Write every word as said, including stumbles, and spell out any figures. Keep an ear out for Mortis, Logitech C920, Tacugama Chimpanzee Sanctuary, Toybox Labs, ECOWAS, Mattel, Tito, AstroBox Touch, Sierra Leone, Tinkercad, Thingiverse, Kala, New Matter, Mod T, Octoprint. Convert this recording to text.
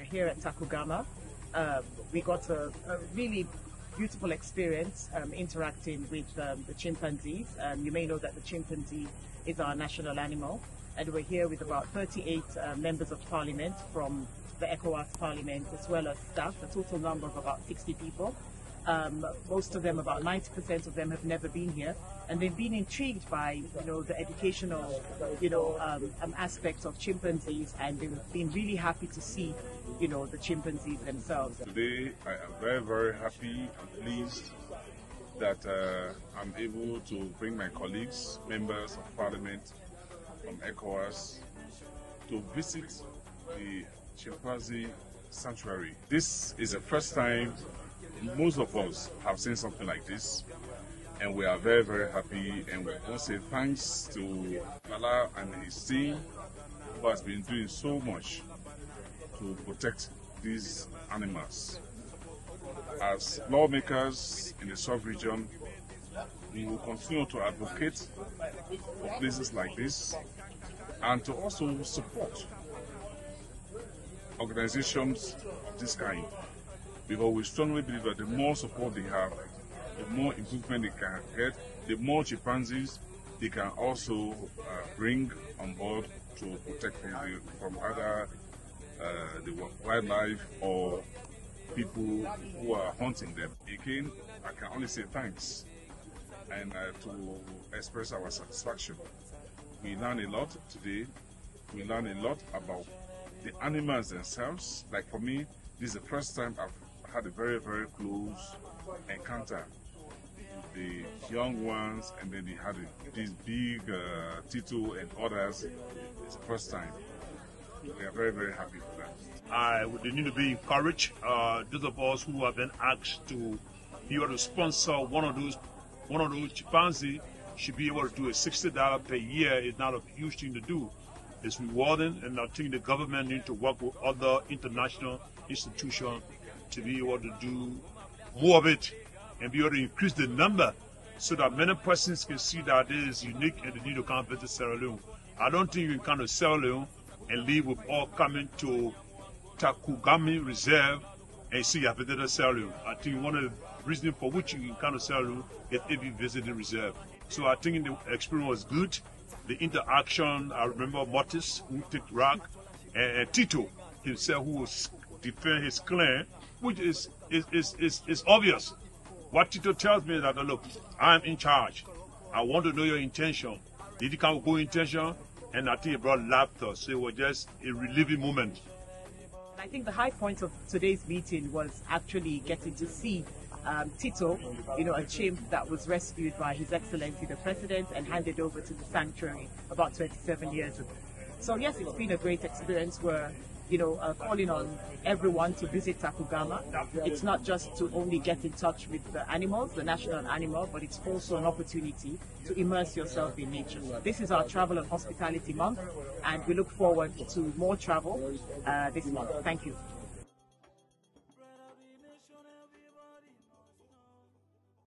We're here at Tacugama. Um, we got a, a really beautiful experience um, interacting with um, the chimpanzees. Um, you may know that the chimpanzee is our national animal, and we're here with about thirty-eight uh, members of parliament from the ECOWAS parliament, as well as staff, a total number of about sixty people. Um, most of them, about ninety percent of them, have never been here, and they've been intrigued by, you know, the educational, you know, um, um, aspects of chimpanzees, and they've been really happy to see, you know, the chimpanzees themselves. Today, I am very, very happy and pleased that uh, I'm able to bring my colleagues, members of parliament from ECOWAS, to visit the Chimpanzee Sanctuary. This is the first time most of us have seen something like this, and we are very, very happy, and we want to say thanks to Kala and his team, who has been doing so much to protect these animals. As lawmakers in the sub-region, we will continue to advocate for places like this, and to also support organizations of this kind, because we strongly believe that the more support they have, the more improvement they can get, the more chimpanzees they can also uh, bring on board to protect them from other uh, the wildlife or people who are hunting them. Again, I can only say thanks and uh, to express our satisfaction. We learned a lot today. We learned a lot about the animals themselves. Like for me, this is the first time I've had a very, very close encounter. The young ones, and then they had a, this big uh, Tito and others. It's the first time. We are very, very happy for that. I would need to be encouraged. Uh, those of us who have been asked to be able to sponsor one of those, one of those chimpanzees should be able to do it. sixty dollars per year is not a huge thing to do. It's rewarding, and I think the government needs to work with other international institutions to be able to do more of it and be able to increase the number so that many persons can see that this is unique and they need to come visit Sierra Leone. I don't think you can come to Sierra Leone and leave with all coming to Tacugama Reserve and see you have visited Sierra Leone. I think one of the reasons for which you can come to Sierra Leone is if you visit the reserve. So I think the experience was good. The interaction, I remember Mortis, who took rock, and Tito himself, who was defend his clan, which is, is, is, is, is obvious. What Tito tells me is that, look, I'm in charge. I want to know your intention. Did you come with good intention? And I think it brought laughter, so it was just a relieving moment. I think the high point of today's meeting was actually getting to see Um, Tito, you know, a chimp that was rescued by His Excellency the President and handed over to the sanctuary about twenty-seven years ago. So yes, it's been a great experience. We're, you know, uh, calling on everyone to visit Tacugama. It's not just to only get in touch with the animals, the national animal, but it's also an opportunity to immerse yourself in nature. This is our Travel and Hospitality Month, and we look forward to more travel uh, this month. Thank you.